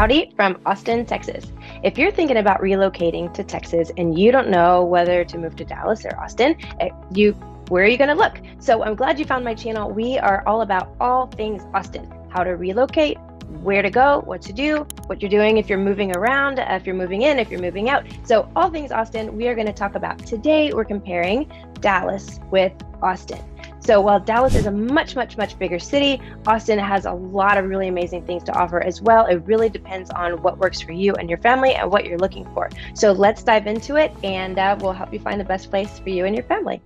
Howdy from Austin, Texas. If you're thinking about relocating to Texas and you don't know whether to move to Dallas or Austin, where are you gonna look? So I'm glad you found my channel. We are all about all things Austin, how to relocate, where to go, what to do, what you're doing if you're moving around, if you're moving in, if you're moving out. So all things Austin, we are gonna talk about. Today, we're comparing Dallas with Austin. So while Dallas is a much bigger city, Austin has a lot of really amazing things to offer as well. It really depends on what works for you and your family and what you're looking for. So let's dive into it, and we'll help you find the best place for you and your family.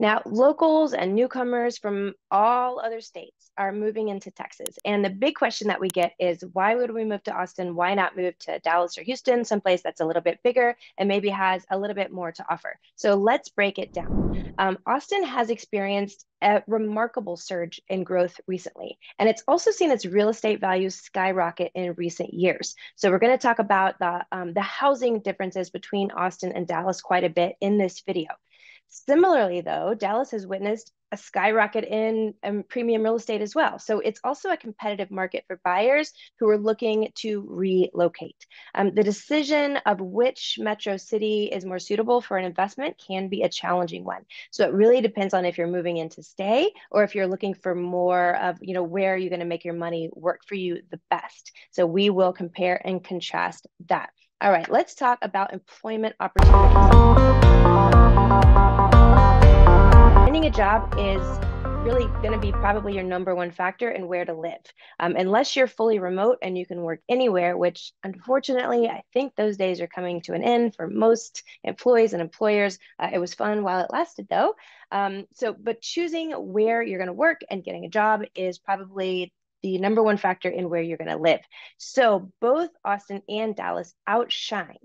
Now, locals and newcomers from all other states are moving into Texas. And the big question that we get is, why would we move to Austin? Why not move to Dallas or Houston, someplace that's a little bit bigger and maybe has a little bit more to offer? So let's break it down. Austin has experienced a remarkable surge in growth recently. And it's also seen its real estate values skyrocket in recent years. So we're gonna talk about the housing differences between Austin and Dallas quite a bit in this video. Similarly, though, Dallas has witnessed a skyrocket in premium real estate as well. So it's also a competitive market for buyers who are looking to relocate. The decision of which metro city is more suitable for an investment can be a challenging one. So it really depends on if you're moving in to stay or if you're looking for more of, you know, where are you going to make your money work for you the best. So we will compare and contrast that. All right, let's talk about employment opportunities. Finding a job is really going to be probably your number one factor in where to live, unless you're fully remote and you can work anywhere, which unfortunately, I think those days are coming to an end for most employees and employers. It was fun while it lasted, though. But choosing where you're going to work and getting a job is probably the number one factor in where you're going to live. So both Austin and Dallas outshine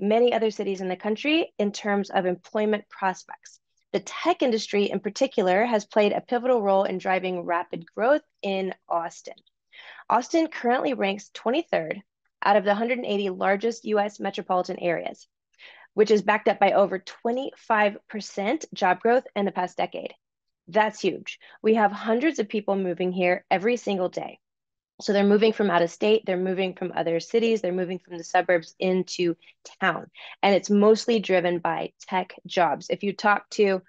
many other cities in the country in terms of employment prospects. The tech industry in particular has played a pivotal role in driving rapid growth in Austin. Austin currently ranks 23rd out of the 180 largest US metropolitan areas, which is backed up by over 25% job growth in the past decade. That's huge. We have hundreds of people moving here every single day. So they're moving from out of state, they're moving from other cities, they're moving from the suburbs into town. And it's mostly driven by tech jobs. If you talk to,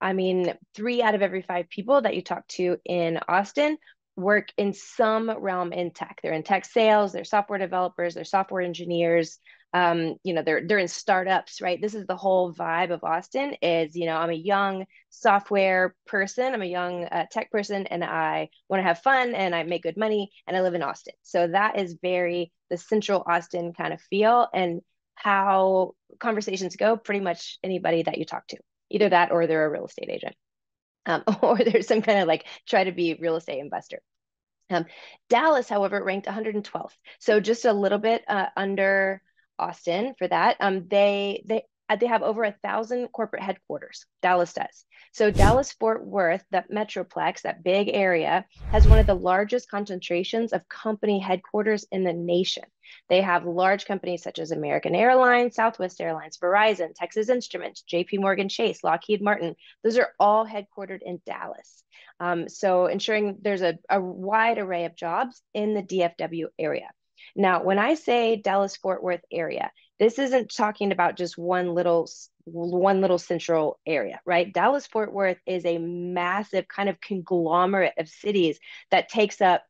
I mean, 3 out of every 5 people that you talk to in Austin work in some realm in tech. They're in tech sales, they're software developers, they're software engineers, you know, they're in startups, right? This is the whole vibe of Austin is, you know, I'm a young software person, I'm a young tech person, and I want to have fun and I make good money and I live in Austin. So that is very the central Austin kind of feel, and how conversations go, pretty much anybody that you talk to, either that or they're a real estate agent. Or there's some kind of like try to be real estate investor. Dallas, however, ranked 112th, so just a little bit under Austin for that. They have over 1,000 corporate headquarters. Dallas does. So Dallas-Fort Worth, that metroplex, that big area, has one of the largest concentrations of company headquarters in the nation. They have large companies such as American Airlines, Southwest Airlines, Verizon, Texas Instruments, JP Morgan Chase, Lockheed Martin. Those are all headquartered in Dallas. So ensuring there's a wide array of jobs in the DFW area. Now, when I say Dallas-Fort Worth area, this isn't talking about just one little central area, right? Dallas-Fort Worth is a massive kind of conglomerate of cities that takes up,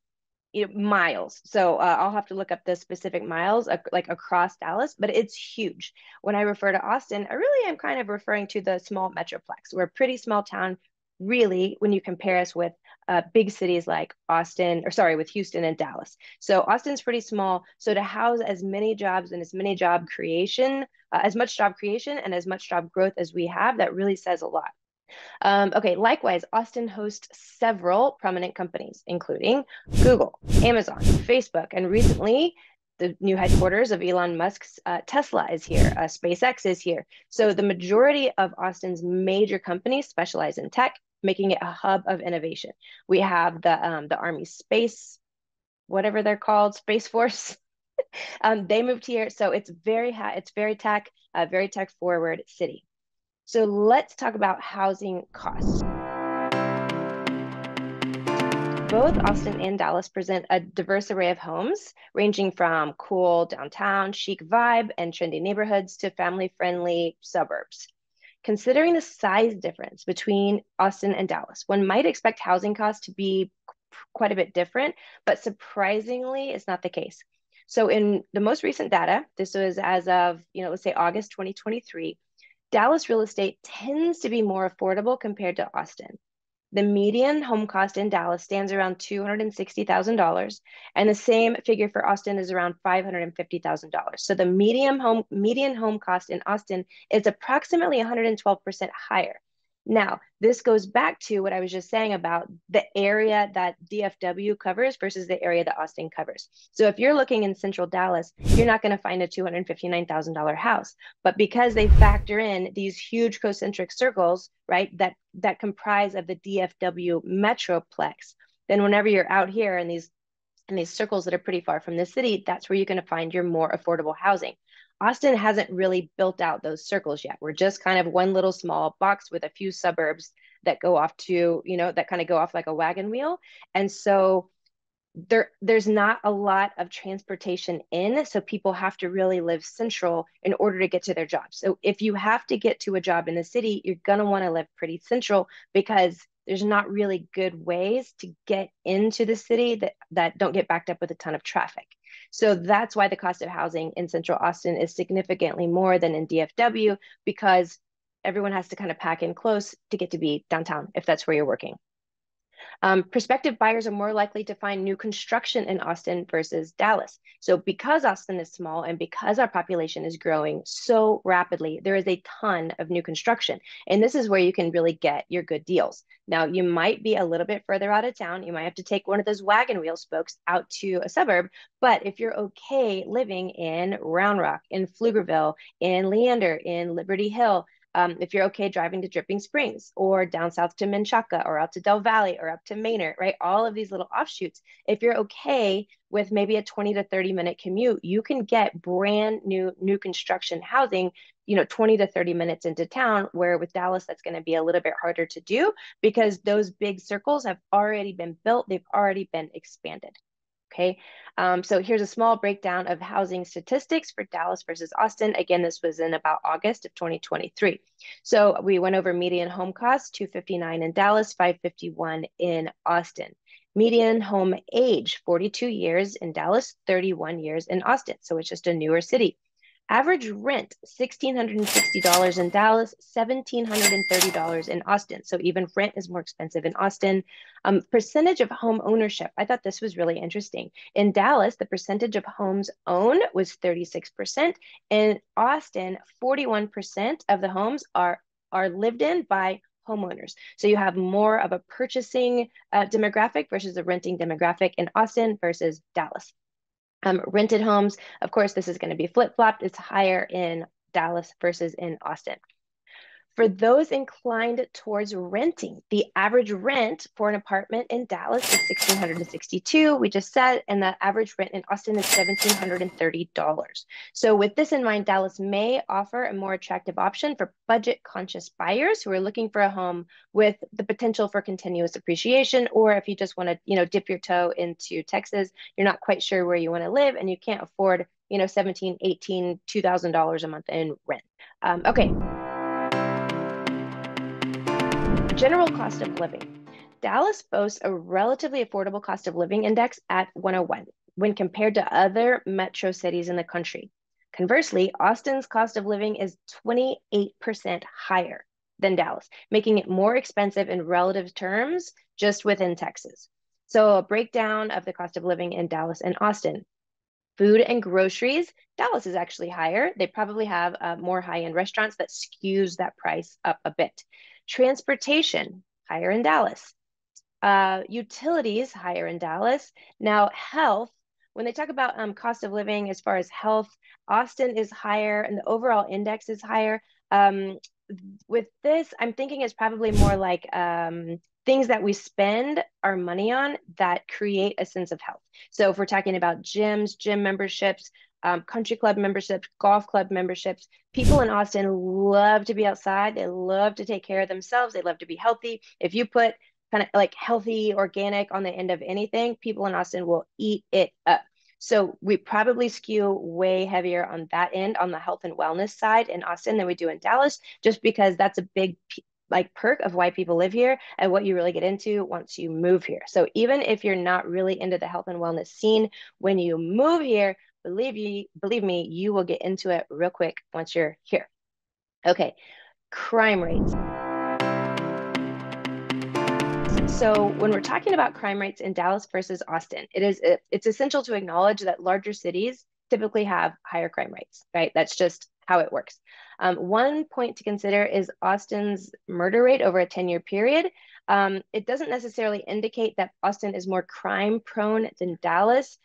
you know, miles. So I'll have to look up the specific miles like across Dallas, but it's huge. When I refer to Austin, I really am kind of referring to the small metroplex. We're a pretty small town, really, when you compare us with big cities like with Houston and Dallas. So Austin's pretty small. So to house as many jobs and as much job creation and as much job growth as we have, that really says a lot. Okay, likewise, Austin hosts several prominent companies, including Google, Amazon, Facebook, and recently, the new headquarters of Elon Musk's Tesla is here, SpaceX is here. So the majority of Austin's major companies specialize in tech, making it a hub of innovation. We have the Army Space, whatever they're called, Space Force. They moved here. So it's very high. It's very tech forward city. So let's talk about housing costs. Both Austin and Dallas present a diverse array of homes, ranging from cool downtown, chic vibe, and trendy neighborhoods to family-friendly suburbs. Considering the size difference between Austin and Dallas, one might expect housing costs to be quite a bit different, but surprisingly, it's not the case. So in the most recent data, this was as of, let's say August 2023, Dallas real estate tends to be more affordable compared to Austin. The median home cost in Dallas stands around $260,000, and the same figure for Austin is around $550,000. So the median home cost in Austin is approximately 112% higher. Now, this goes back to what I was just saying about the area that DFW covers versus the area that Austin covers. So if you're looking in central Dallas, you're not going to find a $259,000 house. But because they factor in these huge concentric circles, right, that comprise of the DFW metroplex, then whenever you're out here in these circles that are pretty far from the city, that's where you're going to find your more affordable housing. Austin hasn't really built out those circles yet. We're just kind of one little small box with a few suburbs that go off to, that kind of go off like a wagon wheel. And so there's not a lot of transportation in, so people have to really live central in order to get to their jobs. So if you have to get to a job in the city, you're going to want to live pretty central because there's not really good ways to get into the city that don't get backed up with a ton of traffic. So that's why the cost of housing in central Austin is significantly more than in DFW, because everyone has to kind of pack in close to get to be downtown if that's where you're working. Prospective buyers are more likely to find new construction in Austin versus Dallas. So because Austin is small and because our population is growing so rapidly, there is a ton of new construction. And this is where you can really get your good deals. Now, you might be a little bit further out of town. You might have to take one of those wagon wheel spokes out to a suburb. But if you're okay living in Round Rock, in Pflugerville, in Leander, in Liberty Hill, if you're okay driving to Dripping Springs or down south to Menchaca or out to Del Valle or up to Manor, right? All of these little offshoots. If you're okay with maybe a 20 to 30 minute commute, you can get brand new construction housing, 20 to 30 minutes into town, where with Dallas, that's going to be a little bit harder to do because those big circles have already been built. They've already been expanded. Okay, so here's a small breakdown of housing statistics for Dallas versus Austin. Again, this was in about August of 2023. So we went over median home costs, $259,000 in Dallas, $551,000 in Austin. Median home age, 42 years in Dallas, 31 years in Austin. So it's just a newer city. Average rent, $1,660 in Dallas, $1,730 in Austin. So even rent is more expensive in Austin. Percentage of home ownership. I thought this was really interesting. In Dallas, the percentage of homes owned was 36%. In Austin, 41% of the homes are lived in by homeowners. So you have more of a purchasing demographic versus a renting demographic in Austin versus Dallas. Rented homes, of course, this is going to be flip-flopped. It's higher in Dallas versus in Austin. For those inclined towards renting, the average rent for an apartment in Dallas is $1,662, we just said, and the average rent in Austin is $1,730. So with this in mind, Dallas may offer a more attractive option for budget-conscious buyers who are looking for a home with the potential for continuous appreciation, or if you just want to, dip your toe into Texas, you're not quite sure where you want to live, and you can't afford, $17, $18, $2,000 a month in rent. Okay. General cost of living. Dallas boasts a relatively affordable cost of living index at 101 when compared to other metro cities in the country. Conversely, Austin's cost of living is 28% higher than Dallas, making it more expensive in relative terms just within Texas. So a breakdown of the cost of living in Dallas and Austin. Food and groceries, Dallas is actually higher. They probably have more high-end restaurants that skews that price up a bit. Transportation, higher in Dallas. Utilities, higher in Dallas. Now, health, when they talk about cost of living as far as health, Austin is higher and the overall index is higher. With this, I'm thinking it's probably more like things that we spend our money on that create a sense of health. So if we're talking about gyms, gym memberships, country club memberships, golf club memberships. People in Austin love to be outside. They love to take care of themselves. They love to be healthy. If you put kind of like healthy, organic on the end of anything, people in Austin will eat it up. So we probably skew way heavier on that end, on the health and wellness side in Austin than we do in Dallas, just because that's a big like perk of why people live here and what you really get into once you move here. So even if you're not really into the health and wellness scene, when you move here, believe me, you will get into it real quick once you're here. Okay, crime rates. So when we're talking about crime rates in Dallas versus Austin, it's essential to acknowledge that larger cities typically have higher crime rates, right? That's just how it works. One point to consider is Austin's murder rate over a 10-year period. It doesn't necessarily indicate that Austin is more crime prone than Dallas,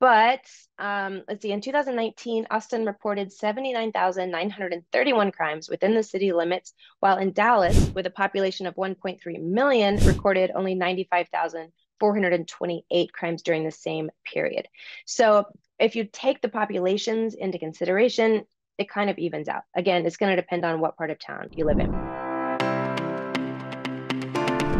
but let's see, in 2019, Austin reported 79,931 crimes within the city limits, while in Dallas, with a population of 1.3 million, recorded only 95,428 crimes during the same period. So if you take the populations into consideration, it kind of evens out. Again, it's going to depend on what part of town you live in.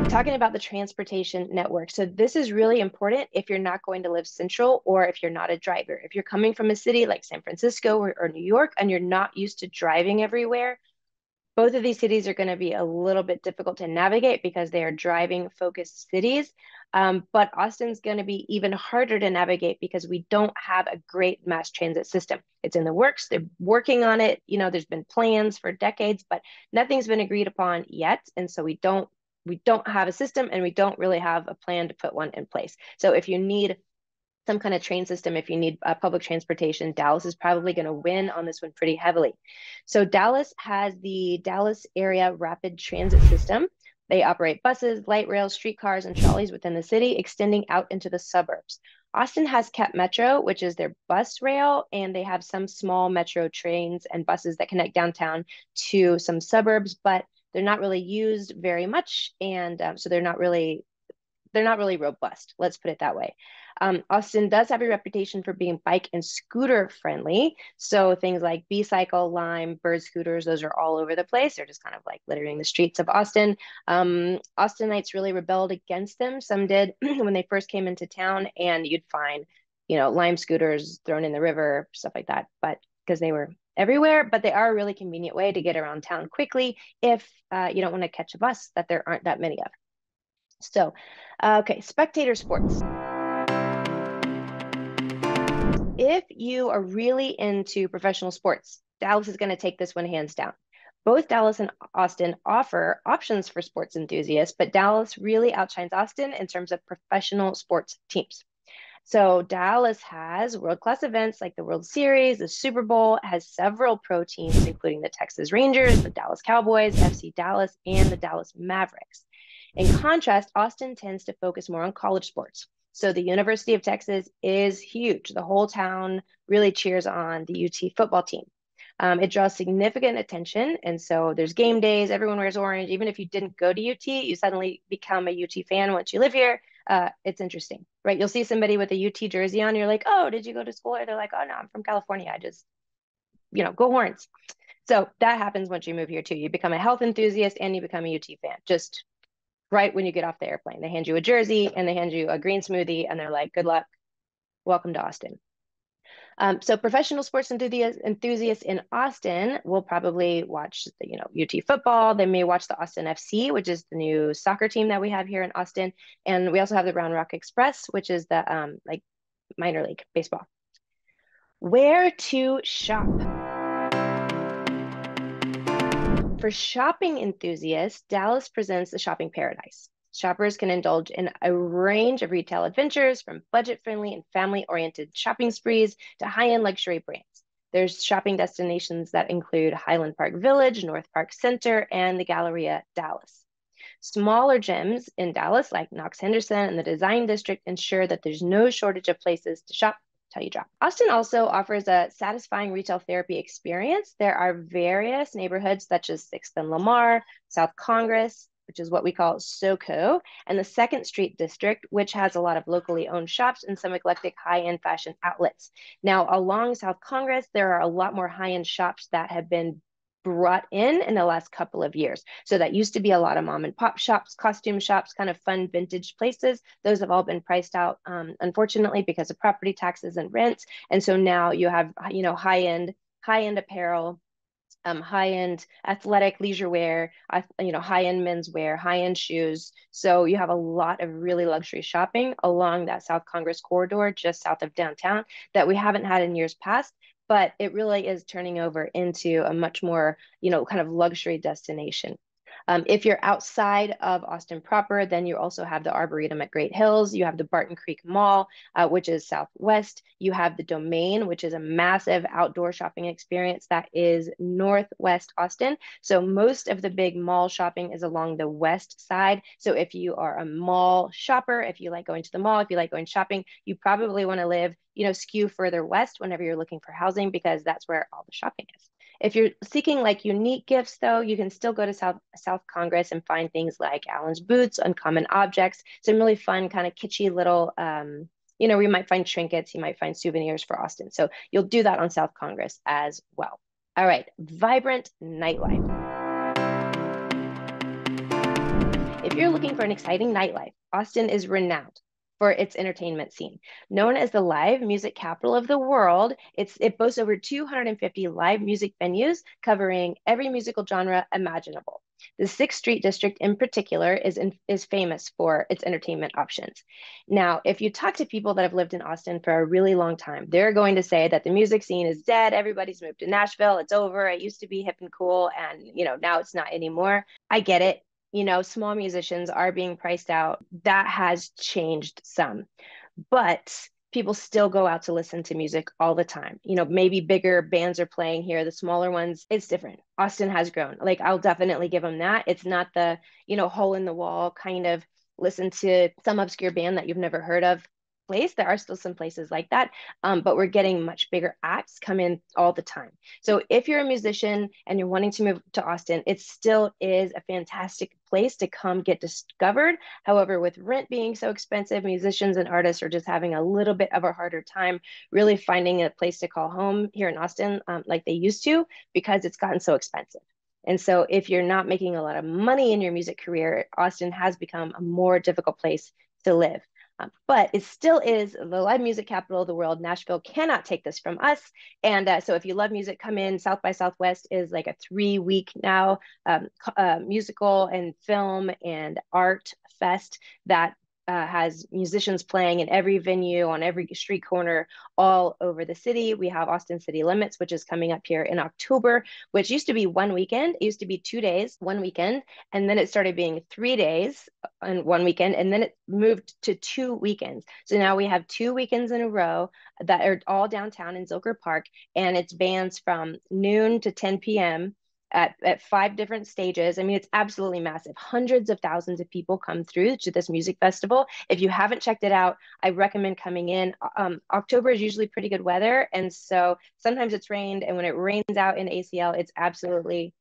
Talking about the transportation network. So this is really important if you're not going to live central or if you're not a driver. If you're coming from a city like San Francisco or New York and you're not used to driving everywhere, both of these cities are going to be a little bit difficult to navigate because they are driving focused cities. But Austin's going to be even harder to navigate because we don't have a great mass transit system. It's in the works. They're working on it. You know, there's been plans for decades, but nothing's been agreed upon yet. And so we don't have a system and we don't really have a plan to put one in place. So if you need some kind of train system, if you need public transportation, Dallas is probably going to win on this one pretty heavily. So Dallas has the Dallas Area Rapid Transit System. They operate buses, light rail, streetcars, and trolleys within the city, extending out into the suburbs. Austin has Cap Metro, which is their bus rail, and they have some small metro trains and buses that connect downtown to some suburbs, but they're not really used very much, and so they're not really robust. Let's put it that way. Austin does have a reputation for being bike and scooter friendly, so things like B-cycle, Lime, Bird scooters, those are all over the place. They're just kind of like littering the streets of Austin. Austinites really rebelled against them. Some did when they first came into town, and you'd find, you know, Lime scooters thrown in the river, stuff like that, but because they were everywhere, but they are a really convenient way to get around town quickly if you don't want to catch a bus that there aren't that many of. So, okay, spectator sports. If you are really into professional sports, Dallas is going to take this one hands down. Both Dallas and Austin offer options for sports enthusiasts, but Dallas really outshines Austin in terms of professional sports teams. So Dallas has world-class events like the World Series, the Super Bowl, has several pro teams, including the Texas Rangers, the Dallas Cowboys, FC Dallas, and the Dallas Mavericks. In contrast, Austin tends to focus more on college sports. So the University of Texas is huge. The whole town really cheers on the UT football team. It draws significant attention, and so there's game days, everyone wears orange. Even if you didn't go to UT, you suddenly become a UT fan once you live here. It's interesting, right? You'll see somebody with a UT jersey on, you're like, oh, did you go to school? Or they're like, oh no, I'm from California. I just, you know, go Horns. So that happens once you move here too. You become a health enthusiast and you become a UT fan, just right when you get off the airplane. They hand you a jersey and they hand you a green smoothie and they're like, good luck, welcome to Austin. So professional sports enthusiasts in Austin will probably watch, you know, UT football. They may watch the Austin FC, which is the new soccer team that we have here in Austin. And we also have the Round Rock Express, which is the like minor league baseball. Where to shop? For shopping enthusiasts, Dallas presents the shopping paradise. Shoppers can indulge in a range of retail adventures, from budget-friendly and family-oriented shopping sprees to high-end luxury brands. There's shopping destinations that include Highland Park Village, NorthPark Center, and the Galleria Dallas. Smaller gyms in Dallas, like Knox Henderson and the Design District, ensure that there's no shortage of places to shop till you drop. Austin also offers a satisfying retail therapy experience. There are various neighborhoods such as Sixth and Lamar, South Congress, which is what we call SoCo, and the Second Street District, which has a lot of locally owned shops and some eclectic high-end fashion outlets. Now, along South Congress, there are a lot more high-end shops that have been brought in the last couple of years. So that used to be a lot of mom and pop shops, costume shops, kind of fun vintage places. Those have all been priced out, unfortunately, because of property taxes and rents. And so now you have, you know, high-end apparel, high-end athletic leisure wear, you know, high-end menswear, high-end shoes. So you have a lot of really luxury shopping along that South Congress corridor, just south of downtown, that we haven't had in years past. But it really is turning over into a much more, you know, kind of luxury destination. If you're outside of Austin proper, then you also have the Arboretum at Great Hills. You have the Barton Creek Mall, which is southwest. You have the Domain, which is a massive outdoor shopping experience that is northwest Austin. So most of the big mall shopping is along the west side. So if you are a mall shopper, if you like going to the mall, if you like going shopping, you probably want to live, you know, skew further west whenever you're looking for housing, because that's where all the shopping is. If you're seeking like unique gifts though, you can still go to South Congress and find things like Allen's Boots, Uncommon Objects, some really fun kind of kitschy little, you know, we might find trinkets, you might find souvenirs for Austin. So you'll do that on South Congress as well. All right, vibrant nightlife. If you're looking for an exciting nightlife, Austin is renowned for its entertainment scene. Known as the live music capital of the world, it boasts over 250 live music venues covering every musical genre imaginable. The Sixth Street District in particular is famous for its entertainment options. Now, if you talk to people that have lived in Austin for a really long time, they're going to say that the music scene is dead. Everybody's moved to Nashville. It's over. It used to be hip and cool. And, you know, now it's not anymore. I get it. You know, small musicians are being priced out. That has changed some, but people still go out to listen to music all the time. You know, maybe bigger bands are playing here, the smaller ones, it's different. Austin has grown. Like, I'll definitely give them that. It's not the, you know, hole in the wall kind of listen to some obscure band that you've never heard of place. There are still some places like that, but we're getting much bigger acts come in all the time. So if you're a musician and you're wanting to move to Austin, it still is a fantastic place to come get discovered. However, with rent being so expensive, musicians and artists are just having a little bit of a harder time really finding a place to call home here in Austin, like they used to, because it's gotten so expensive. And so if you're not making a lot of money in your music career, Austin has become a more difficult place to live. But it still is the live music capital of the world. Nashville cannot take this from us. And so if you love music, come in. South by Southwest is like a 3-week now musical and film and art fest that has musicians playing in every venue, on every street corner, all over the city. We have Austin City Limits, which is coming up here in October, which used to be one weekend. It used to be 2 days, one weekend, and then it started being 3 days and one weekend, and then it moved to 2 weekends. So now we have 2 weekends in a row that are all downtown in Zilker Park, and it's bands from noon to 10 p.m. At 5 different stages. I mean, it's absolutely massive. Hundreds of thousands of people come through to this music festival. If you haven't checked it out, I recommend coming in. October is usually pretty good weather. And so sometimes it's rained. And when it rains out in ACL, it's absolutely,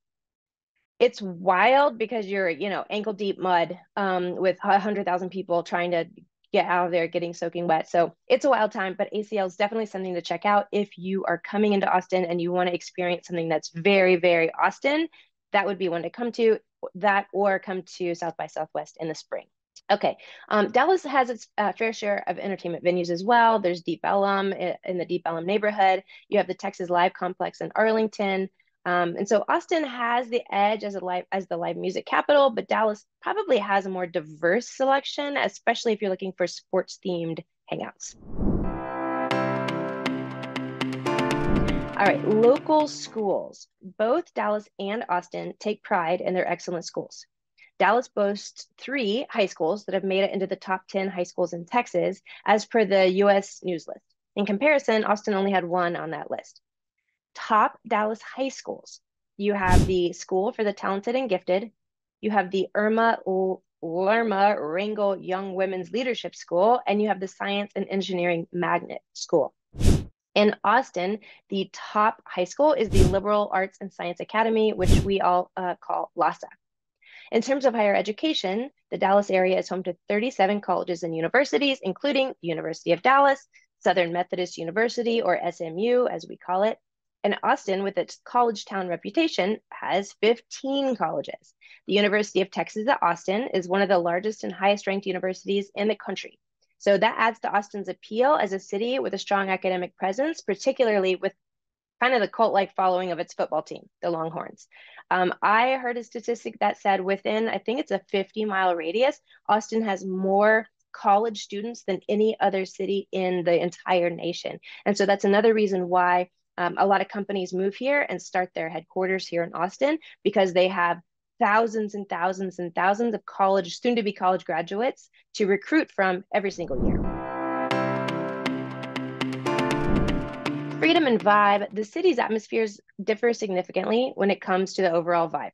it's wild, because you're, you know, ankle deep mud with 100,000 people trying to get out of there, getting soaking wet. So it's a wild time, but ACL is definitely something to check out. If you are coming into Austin and you want to experience something that's very, very Austin, that would be one to come to, that or come to South by Southwest in the spring. Okay, Dallas has its fair share of entertainment venues as well. There's Deep Ellum in the Deep Ellum neighborhood. You have the Texas Live Complex in Arlington. And so Austin has the edge as the live music capital, but Dallas probably has a more diverse selection, especially if you're looking for sports-themed hangouts. All right, local schools. Both Dallas and Austin take pride in their excellent schools. Dallas boasts 3 high schools that have made it into the top 10 high schools in Texas, as per the U.S. News list. In comparison, Austin only had 1 on that list. Top Dallas high schools. You have the School for the Talented and Gifted. You have the Irma Lerma Rangel Young Women's Leadership School, and you have the Science and Engineering Magnet School. In Austin, the top high school is the Liberal Arts and Science Academy, which we all call LASA. In terms of higher education, the Dallas area is home to 37 colleges and universities, including the University of Dallas, Southern Methodist University, or SMU as we call it, and Austin, with its college town reputation, has 15 colleges. The University of Texas at Austin is one of the largest and highest ranked universities in the country. So that adds to Austin's appeal as a city with a strong academic presence, particularly with kind of the cult-like following of its football team, the Longhorns. I heard a statistic that said within, I think it's a 50-mile radius, Austin has more college students than any other city in the entire nation. And so that's another reason why a lot of companies move here and start their headquarters here in Austin, because they have thousands and thousands and thousands of college, soon-to-be college graduates to recruit from every single year. Freedom and vibe, the city's atmospheres differ significantly when it comes to the overall vibe.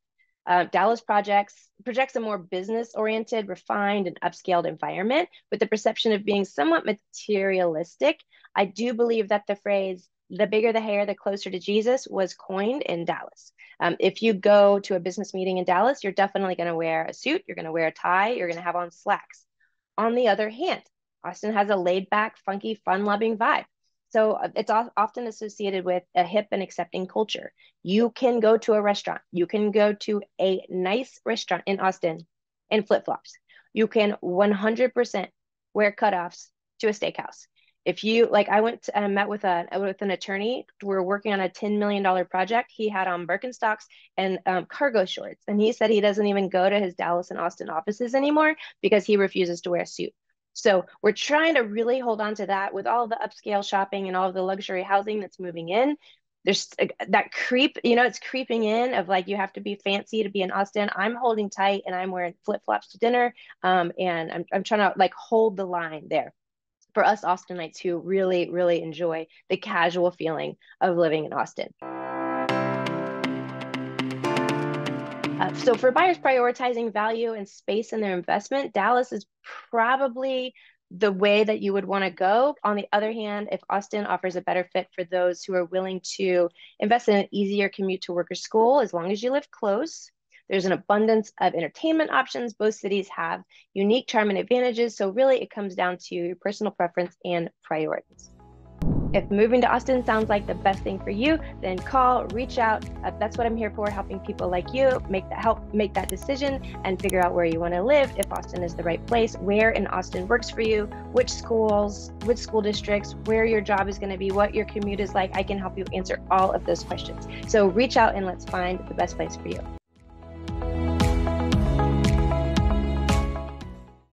Dallas projects a more business-oriented, refined, and upscaled environment with the perception of being somewhat materialistic. I do believe that the phrase, "The bigger the hair, the closer to Jesus," was coined in Dallas. If you go to a business meeting in Dallas, you're definitely going to wear a suit, you're going to wear a tie, you're going to have on slacks. On the other hand, Austin has a laid-back, funky, fun-loving vibe. So it's often associated with a hip and accepting culture. You can go to a restaurant. You can go to a nice restaurant in Austin in flip-flops. You can 100% wear cutoffs to a steakhouse. If you, like, I went and met with an attorney. We're working on a $10 million project. He had on Birkenstocks and cargo shorts. And he said he doesn't even go to his Dallas and Austin offices anymore because he refuses to wear a suit. So we're trying to really hold on to that with all the upscale shopping and all the luxury housing that's moving in. There's that creep, you know, it's creeping in of like, you have to be fancy to be in Austin. I'm holding tight and I'm wearing flip-flops to dinner. And I'm trying to like hold the line there. For us Austinites who really, really enjoy the casual feeling of living in Austin. So for buyers prioritizing value and space in their investment, Dallas is probably the way that you would want to go. On the other hand, if Austin offers a better fit for those who are willing to invest in an easier commute to work or school, as long as you live close, there's an abundance of entertainment options. Both cities have unique charm and advantages, so really it comes down to your personal preference and priorities. If moving to Austin sounds like the best thing for you, then call, reach out. That's what I'm here for, helping people like you make that decision and figure out where you want to live, if Austin is the right place, where in Austin works for you, which schools, which school districts, where your job is going to be, what your commute is like. I can help you answer all of those questions. So reach out and let's find the best place for you.